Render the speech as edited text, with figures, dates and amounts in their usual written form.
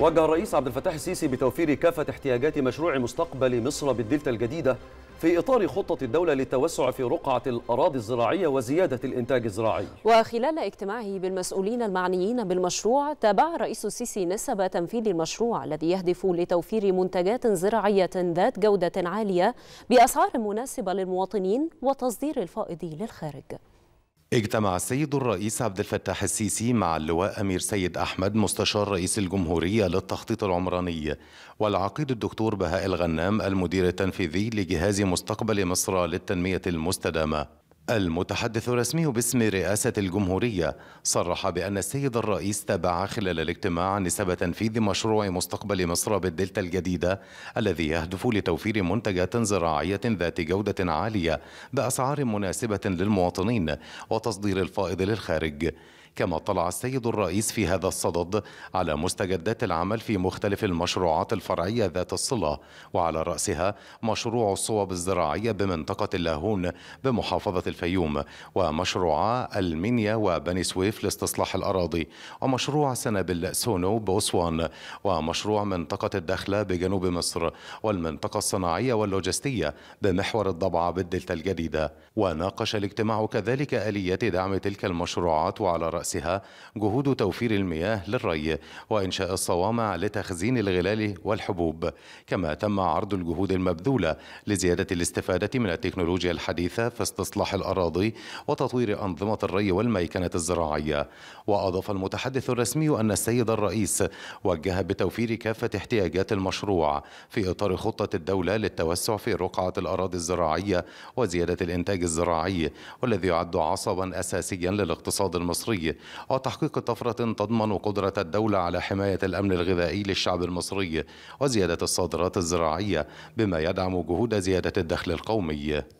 وجه الرئيس عبد الفتاح السيسي بتوفير كافة احتياجات مشروع مستقبل مصر بالدلتا الجديدة في إطار خطة الدولة للتوسع في رقعة الأراضي الزراعية وزيادة الإنتاج الزراعي. وخلال اجتماعه بالمسؤولين المعنيين بالمشروع، تابع الرئيس السيسي نسب تنفيذ المشروع الذي يهدف لتوفير منتجات زراعية ذات جودة عالية بأسعار مناسبة للمواطنين وتصدير الفائض للخارج. اجتمع السيد الرئيس عبد الفتاح السيسي مع اللواء أمير سيد أحمد مستشار رئيس الجمهورية للتخطيط العمراني، والعقيد الدكتور بهاء الغنام المدير التنفيذي لجهاز مستقبل مصر للتنمية المستدامة. المتحدث الرسمي باسم رئاسة الجمهورية صرح بأن السيد الرئيس تابع خلال الاجتماع نسب تنفيذ مشروع مستقبل مصر بالدلتا الجديدة الذي يهدف لتوفير منتجات زراعية ذات جودة عالية بأسعار مناسبة للمواطنين وتصدير الفائض للخارج. كما اطلع السيد الرئيس في هذا الصدد على مستجدات العمل في مختلف المشروعات الفرعية ذات الصلة، وعلى رأسها مشروع الصوب الزراعية بمنطقة اللاهون بمحافظة الفيوم، ومشروعا ألمينيا وبني سويف لاستصلاح الأراضي، ومشروع سنابل سونو بوسوان، ومشروع منطقة الدخلة بجنوب مصر، والمنطقة الصناعية واللوجستية بمحور الضبع بالدلتا الجديدة. وناقش الاجتماع كذلك آليات دعم تلك المشروعات، وعلى رأسها جهود توفير المياه للري وإنشاء الصوامع لتخزين الغلال والحبوب، كما تم عرض الجهود المبذولة لزيادة الاستفادة من التكنولوجيا الحديثة في استصلاح الأراضي وتطوير أنظمة الري والميكنة الزراعية. وأضاف المتحدث الرسمي أن السيد الرئيس وجه بتوفير كافة احتياجات المشروع في إطار خطة الدولة للتوسع في رقعة الأراضي الزراعية وزيادة الإنتاج الزراعي، والذي يعد عصبا أساسيا للاقتصاد المصري، وتحقيق طفرة تضمن قدرة الدولة على حماية الأمن الغذائي للشعب المصري وزيادة الصادرات الزراعية، بما يدعم جهود زيادة الدخل القومي.